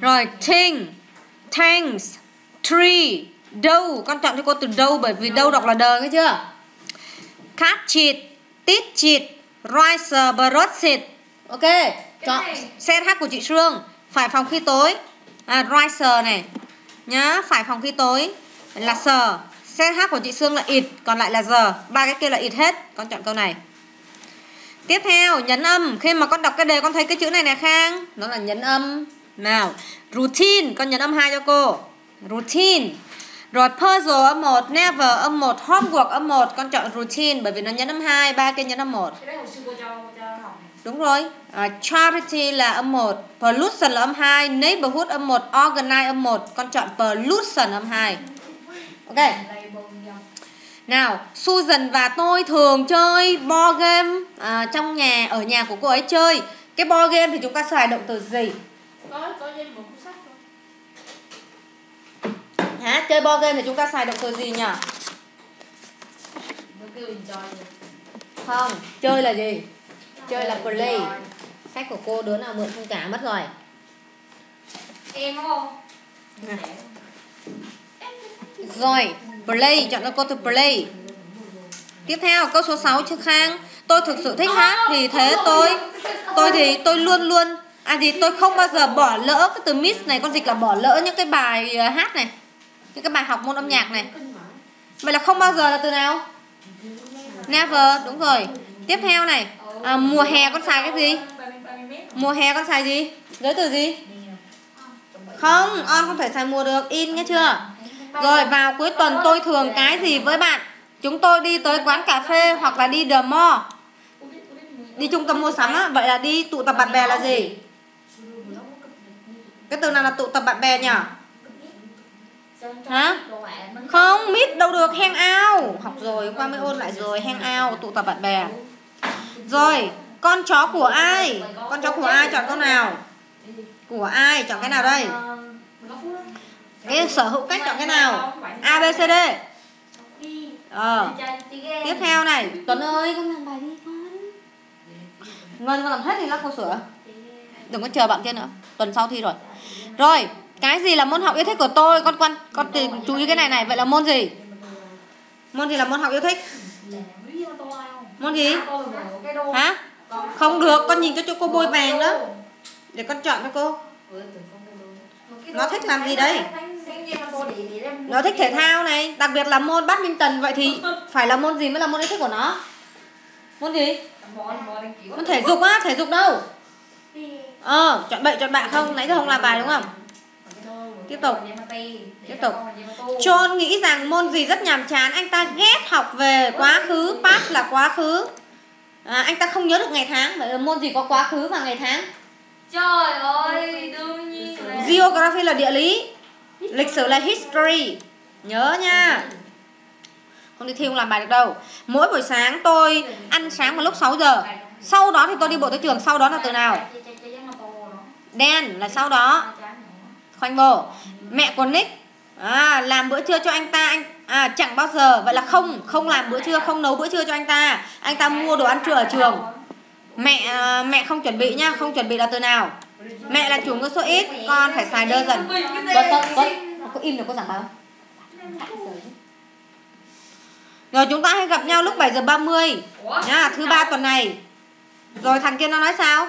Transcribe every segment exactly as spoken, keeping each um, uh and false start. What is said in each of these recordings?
Rồi thing, thanks, tree, dough. Con chọn cho cô từ dough bởi vì dough đọc là đờ, nghe chưa? Cát chịt, tít chịt, rice bờ rốt xịt. Ok, chọn xe hát của chị Sương. Phải phòng khi tối. À, rice này. Nhá, phải phòng khi tối là sờ. Xe hát của chị Sương là it, còn lại là giờ. Ba cái kia là it hết. Con chọn câu này. Tiếp theo, nhấn âm. Khi mà con đọc cái đề con thấy cái chữ này nè Khang, nó là nhấn âm. Nào, routine, con nhấn âm hai cho cô. Routine. Rồi puzzle âm một, never âm một, homework âm một. Con chọn routine bởi vì nó nhấn âm hai, ba cái nhấn âm một. Đúng rồi. À, charity là âm một, pollution là âm hai, neighborhood âm một, organize âm một. Con chọn pollution âm hai. Ok. Nào, Susan và tôi thường chơi board game à, trong nhà, ở nhà của cô ấy chơi. Cái board game thì chúng ta xài động từ gì? Có, có game của cuốn sách thôi. Hả? Chơi board game thì chúng ta xài động từ gì nhỉ? Không, chơi là gì? Chơi là play. Sách của cô đứa nào mượn không trả mất rồi. Em không? À. Rồi, play, chọn cho cô từ play. Tiếp theo câu số sáu chữ Khang. Tôi thực sự thích hát vì thế tôi tôi thì tôi luôn luôn à thì tôi không bao giờ bỏ lỡ cái từ miss này, con dịch là bỏ lỡ những cái bài hát này, những cái bài học môn âm nhạc này. Vậy là không bao giờ là từ nào? Never, đúng rồi. Tiếp theo này, à, mùa hè con xài cái gì? Mùa hè con xài gì? Giới từ gì? Không, on không thể xài mùa được, in nghe chưa? Rồi vào cuối tuần tôi thường cái gì với bạn? Chúng tôi đi tới quán cà phê hoặc là đi the mall. Đi trung tâm mua sắm á, vậy là đi tụ tập bạn bè là gì? Cái từ nào là tụ tập bạn bè nhỉ? Hả? Không, meet đâu được, hang out. Học rồi, qua mới ôn lại rồi, hang out, tụ tập bạn bè. Rồi, con chó của ai? Con chó của ai chọn câu nào? Của ai, chọn cái nào đây? Cái sở hữu cách chọn cái nào? A, B, C, D. Ờ. Tiếp theo này, Tuấn ơi, con làm bài đi con. Ngân con làm hết thì lát cô sửa. Đừng có chờ bạn kia nữa, tuần sau thi rồi. Rồi, cái gì là môn học yêu thích của tôi? Con quan con tìm chú ý cái này này, vậy là môn gì? Môn gì là môn học yêu thích? Môn gì? Hả? Không được, con nhìn cho cho cô bôi vàng đó. Để con chọn cho cô. Nó thích làm gì đây? Nó thích thể thao này, đặc biệt là môn badminton. Vậy thì phải là môn gì mới là môn yêu thích của nó? Môn gì? Môn thể dục á, thể dục đâu? Ờ, chọn bậy chọn bạ không? Nãy giờ không làm bài đúng không? Tiếp tục. Tiếp tục. John nghĩ rằng môn gì rất nhàm chán. Anh ta ghét học về quá khứ. Past là quá khứ à, anh ta không nhớ được ngày tháng. Vậy là môn gì có quá khứ và ngày tháng? Trời ơi, đương nhiên. Geography là địa lý. Lịch sử là history. Nhớ nha. Không đi thi không làm bài được đâu. Mỗi buổi sáng tôi ăn sáng vào lúc sáu giờ. Sau đó thì tôi đi bộ tới trường. Sau đó là từ nào? Đen là sau đó. Khoanh bồ. Mẹ của Nick à, làm bữa trưa cho anh ta. Anh à, chẳng bao giờ. Vậy là không. Không làm bữa trưa. Không nấu bữa trưa cho anh ta. Anh ta mua đồ ăn trưa ở trường. Mẹ mẹ không chuẩn bị nha. Không chuẩn bị là từ nào? Mẹ là chủ ngữ số ít, con phải xài đơn dần. Có im được, có giảng bài không? Rồi chúng ta hãy gặp nhau lúc bảy giờ ba mươi nha, thứ ba tuần này. Rồi thằng kia nó nói sao?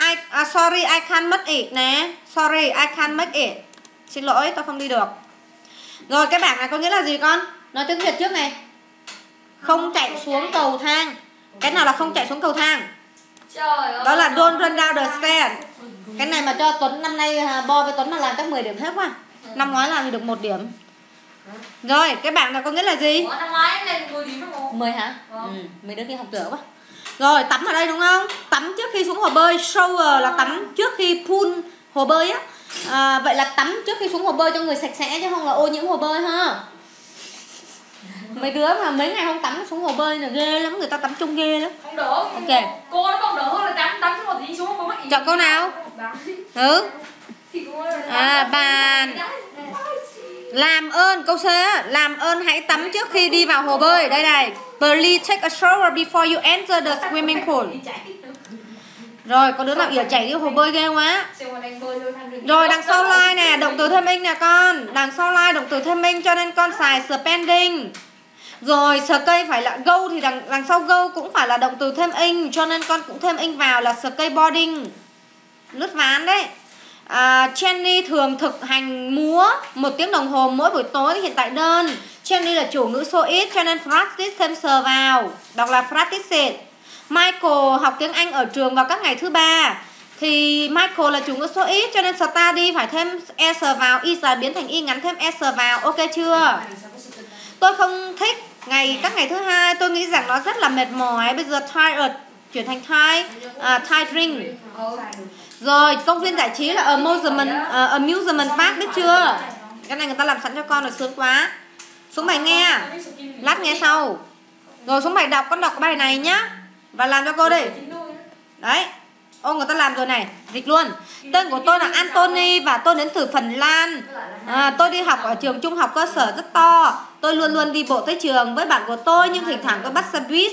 I, uh, sorry I can't make it nè. Sorry I can't make it. Xin lỗi tôi không đi được. Rồi cái bảng này có nghĩa là gì con? Nói tiếng Việt trước này. Không chạy xuống cầu thang. Cái nào là không chạy xuống cầu thang? Đó là don't run down the stairs. Cái này mà cho Tuấn năm nay Bo với Tuấn mà làm chắc mười điểm hết quá. Năm ngoái làm thì được một điểm. Rồi, cái bảng này có nghĩa là gì? Năm ngoái lên mười điểm đúng không? mười hả? Ừ, mấy đứa kia học dở quá. Rồi, tắm ở đây đúng không? Tắm trước khi xuống hồ bơi. Shower là tắm trước khi pool hồ bơi á. À, vậy là tắm trước khi xuống hồ bơi cho người sạch sẽ chứ không là ô nhiễm hồ bơi ha. Mấy đứa mà mấy ngày không tắm xuống hồ bơi là ghê lắm, người ta tắm chung ghê lắm. Không đổ. Ok. Cô nó còn đổ hơn là tắm tắm xuống hồ tí xuống hồ mất. Chọn câu nào? Ừ. À bàn. Làm ơn câu C á, làm ơn hãy tắm trước khi đi vào hồ bơi. Đây này. Please take a shower before you enter the swimming pool. Rồi, có đứa nào ỉa chảy đi hồ bơi ghê quá. Rồi, đằng sau like nè, động từ thêm minh nè con. Đằng sau like động từ thêm minh cho nên con xài spending. Rồi, cây phải là go thì đằng, đằng sau go cũng phải là động từ thêm in. Cho nên con cũng thêm in vào là skateboarding. Lướt ván đấy. À, Jenny thường thực hành múa một tiếng đồng hồ mỗi buổi tối. Hiện tại đơn Jenny là chủ ngữ số ít cho nên practice thêm sờ vào, đọc là practice it. Michael học tiếng Anh ở trường vào các ngày thứ ba thì Michael là chủ ngữ số ít cho nên study phải thêm e sờ vào, y dài biến thành y ngắn thêm e sờ vào, ok chưa? Tôi không thích ngày các ngày thứ hai, tôi nghĩ rằng nó rất là mệt mỏi. Bây giờ tired chuyển thành tired, à, tiring. Rồi, công viên giải trí là amusement, uh, amusement park, biết chưa? Cái này người ta làm sẵn cho con rồi, sướng quá. Xuống bài nghe, lát nghe sau. Rồi xuống bài đọc, con đọc cái bài này nhá. Và làm cho cô đi. Đấy, ô người ta làm rồi này, dịch luôn. Tên của tôi là Anthony và tôi đến từ Phần Lan. à, Tôi đi học ở trường trung học cơ sở rất to. Tôi luôn luôn đi bộ tới trường với bạn của tôi, nhưng thỉnh thoảng tôi bắt xe buýt.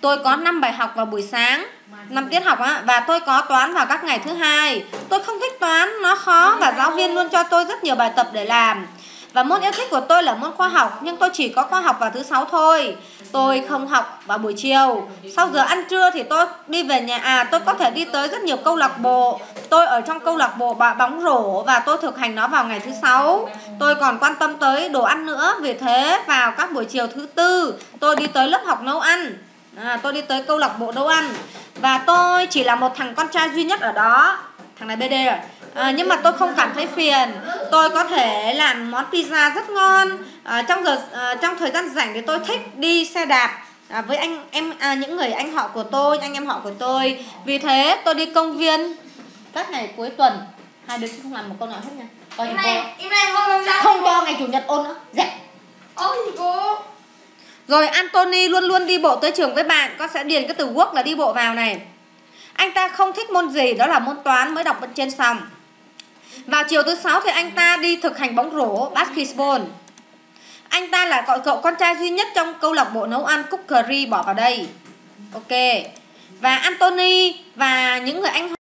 Tôi có năm bài học vào buổi sáng, năm tiết học á, và tôi có toán vào các ngày thứ hai. Tôi không thích toán, nó khó và giáo viên luôn cho tôi rất nhiều bài tập để làm. Và môn yêu thích của tôi là môn khoa học, nhưng tôi chỉ có khoa học vào thứ sáu thôi. Tôi không học vào buổi chiều. Sau giờ ăn trưa thì tôi đi về nhà. À, tôi có thể đi tới rất nhiều câu lạc bộ. Tôi ở trong câu lạc bộ bóng rổ và tôi thực hành nó vào ngày thứ sáu. Tôi còn quan tâm tới đồ ăn nữa. Vì thế vào các buổi chiều thứ tư, tôi đi tới lớp học nấu ăn. À, tôi đi tới câu lạc bộ nấu ăn. Và tôi chỉ là một thằng con trai duy nhất ở đó. Thằng này bê đê rồi. À, nhưng mà tôi không cảm thấy phiền. Tôi có thể làm món pizza rất ngon. à, Trong giờ à, trong thời gian rảnh thì tôi thích đi xe đạp à, với anh em à, những người anh họ của tôi, anh em họ của tôi. Vì thế tôi đi công viên các ngày cuối tuần. Hai đứa không làm một câu nào hết nha. Coi em này, em này không, không có ngày chủ nhật ôn nữa. Dạ. Ôi cô. Rồi Anthony luôn luôn đi bộ tới trường với bạn. Con sẽ điền cái từ work là đi bộ vào này. Anh ta không thích môn gì, đó là môn toán, mới đọc bên trên xong. Vào chiều thứ sáu thì anh ta đi thực hành bóng rổ, basketball. Anh ta là cậu, cậu con trai duy nhất trong câu lạc bộ nấu ăn, cookery, bỏ vào đây. Ok. Và Anthony và những người anh